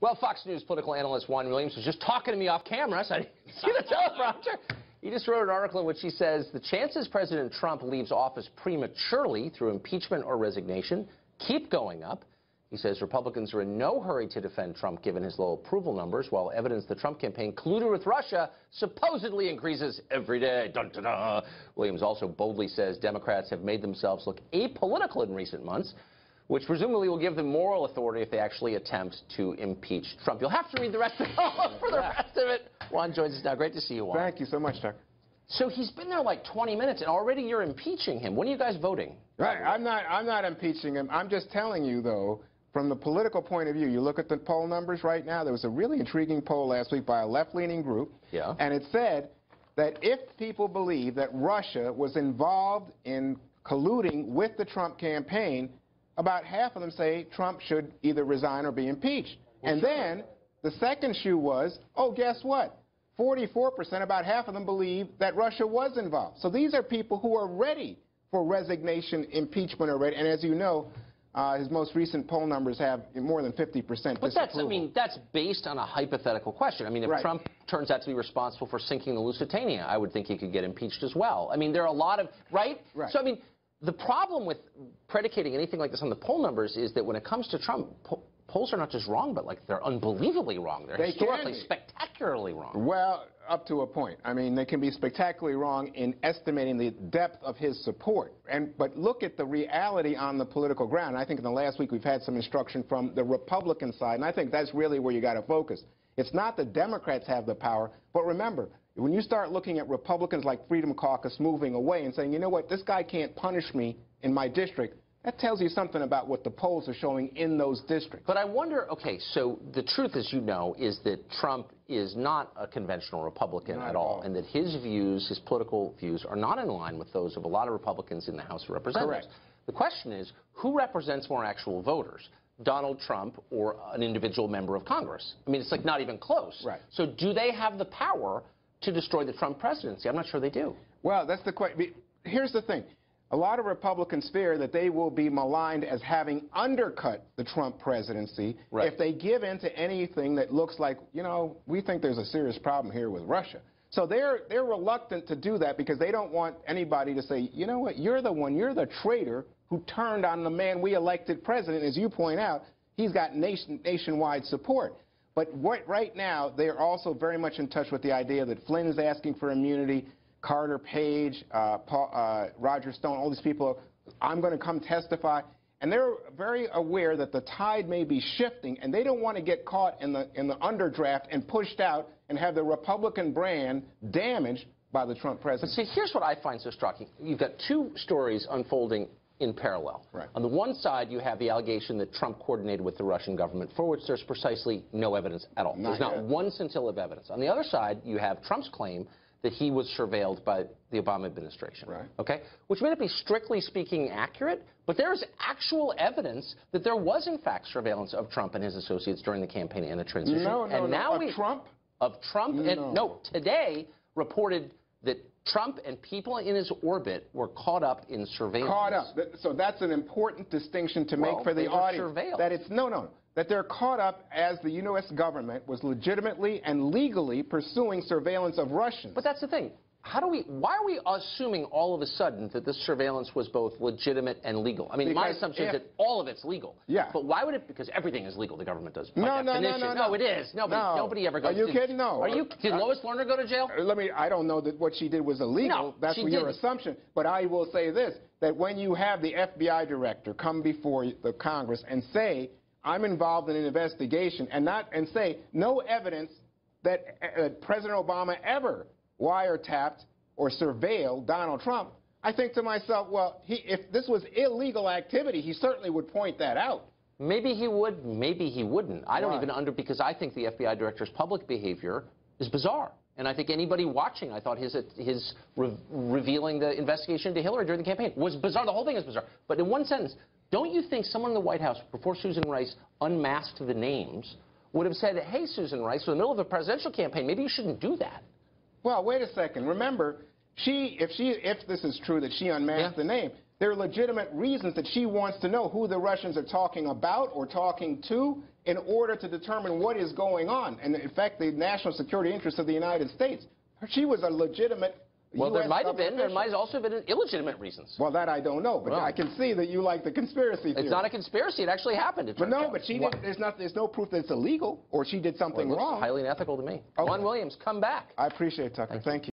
Well, Fox News political analyst Juan Williams was just talking to me off camera, so I didn't see the teleprompter. He just wrote an article in which he says the chances President Trump leaves office prematurely through impeachment or resignation keep going up. He says Republicans are in no hurry to defend Trump given his low approval numbers, while evidence the Trump campaign colluded with Russia supposedly increases every day. Dun, dun, dun. Williams also boldly says Democrats have made themselves look apolitical in recent months, which presumably will give them moral authority if they actually attempt to impeach Trump. You'll have to read the rest of it for the rest of it. Juan joins us now. Great to see you, Juan. Thank you so much, Tucker. So he's been there like 20 minutes, and already you're impeaching him. When are you guys voting? Right. I'm not impeaching him. I'm just telling you, though, from the political point of view, you look at the poll numbers right now. There was a really intriguing poll last week by a left-leaning group, and it said that if people believe that Russia was involved in colluding with the Trump campaign, about half of them say Trump should either resign or be impeached. And then the second shoe was, oh, guess what? 44%, about half of them, believe that Russia was involved. So these are people who are ready for resignation, impeachment already, and as you know, his most recent poll numbers have more than 50% disapproval. But that's, I mean, that's based on a hypothetical question. I mean, if Trump turns out to be responsible for sinking the Lusitania, I would think he could get impeached as well. I mean, there are a lot of, right? So, I mean, the problem with predicating anything like this on the poll numbers is that when it comes to Trump, polls are not just wrong, but, like, they're unbelievably wrong. They're historically spectacularly wrong. Well, up to a point. I mean, they can be spectacularly wrong in estimating the depth of his support. But look at the reality on the political ground. I think in the last week we've had some instruction from the Republican side, and I think that's really where you got to focus. It's not the Democrats have the power, but remember, when you start looking at Republicans like Freedom Caucus moving away and saying, you know what, this guy can't punish me in my district, that tells you something about what the polls are showing in those districts. But I wonder, okay, so the truth, as you know, is that Trump is not a conventional Republican at all, and that his views, his political views, are not in line with those of a lot of Republicans in the House of Representatives. Correct. The question is, who represents more actual voters, Donald Trump or an individual member of Congress? I mean, it's like not even close. Right. So do they have the power to destroy the Trump presidency? I'm not sure they do. Well, that's the question. Here's the thing. A lot of Republicans fear that they will be maligned as having undercut the Trump presidency if they give in to anything that looks like, you know, we think there's a serious problem here with Russia. So they're reluctant to do that because they don't want anybody to say, you know what, you're the one, you're the traitor who turned on the man we elected president. As you point out, he's got nationwide support. But right now, they are also very much in touch with the idea that Flynn is asking for immunity, Carter Page, Roger Stone, all these people, I'm going to come testify. And they're very aware that the tide may be shifting, and they don't want to get caught in the underdraft and pushed out and have the Republican brand damaged by the Trump presidency. But see, here's what I find so striking. You've got two stories unfolding in parallel. Right. On the one side, you have the allegation that Trump coordinated with the Russian government, for which there's precisely no evidence at all. There's not one scintilla of evidence. On the other side, you have Trump's claim that he was surveilled by the Obama administration, okay? Which may not be strictly speaking accurate, but there is actual evidence that there was, in fact, surveillance of Trump and his associates during the campaign and the transition. Today reported that Trump and people in his orbit were caught up in surveillance. Caught up. So that's an important distinction to make for the audience. That it's that they're caught up as the U.S. government was legitimately and legally pursuing surveillance of Russians. But that's the thing. Why are we assuming all of a sudden that this surveillance was both legitimate and legal? I mean, because my assumption is that all of it's legal. Yeah. But why would it? Because everything is legal. The government does. No, it is. Nobody ever goes. Are you kidding? No. Did Lois Lerner go to jail? I don't know that what she did was illegal. No, that's your assumption. But I will say this: that when you have the FBI director come before the Congress and say, "I'm involved in an investigation," and say no evidence that President Obama ever wiretapped or surveilled Donald Trump, I think to myself, well, if this was illegal activity, he certainly would point that out. Maybe he would, maybe he wouldn't. I don't even because I think the FBI director's public behavior is bizarre. And I think anybody watching, I thought his revealing the investigation to Hillary during the campaign was bizarre. The whole thing is bizarre. But in one sentence, don't you think someone in the White House, before Susan Rice unmasked the names, would have said, hey, Susan Rice, we're in the middle of a presidential campaign, maybe you shouldn't do that? Well, wait a second. Remember, if this is true that she unmasked the name, There are legitimate reasons that she wants to know who the Russians are talking about or talking to in order to determine what is going on. And in fact, the national security interests of the United States. She was a legitimate Well, US there might have been. There might have also been illegitimate reasons. Well, that I don't know, but I can see that you like the conspiracy theory. It's not a conspiracy. It actually happened. It turns out. But she didn't, there's no proof that it's illegal or she did something wrong. Highly unethical to me. Okay. Juan Williams, come back. I appreciate it, Tucker. Thank you.